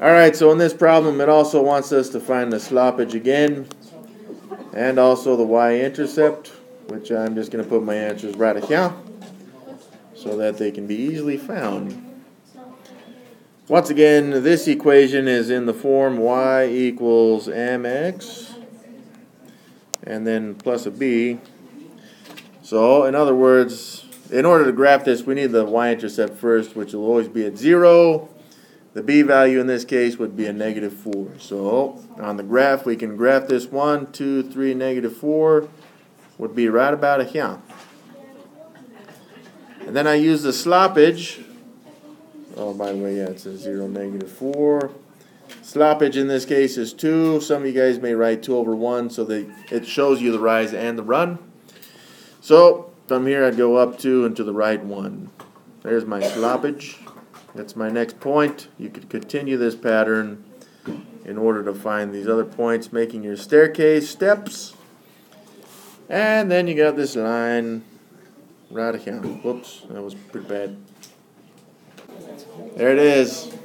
Alright, so in this problem, it also wants us to find the sloppage again, and also the y-intercept, which I'm just going to put my answers right here, so that they can be easily found. Once again, this equation is in the form y equals mx, and then plus a b. So, in other words, in order to graph this, we need the y-intercept first, which will always be at 0. The b value in this case would be a -4. So on the graph, we can graph this 1, 2, 3, -4 would be right about here. And then I use the sloppage. Oh, by the way, yeah, it says 0, -4. Sloppage in this case is 2. Some of you guys may write 2/1 so that it shows you the rise and the run. So from here, I'd go up 2 and to the right 1. There's my sloppage. That's my next point. You could continue this pattern in order to find these other points, making your staircase steps. And then you got this line right here. Whoops, that was pretty bad. There it is.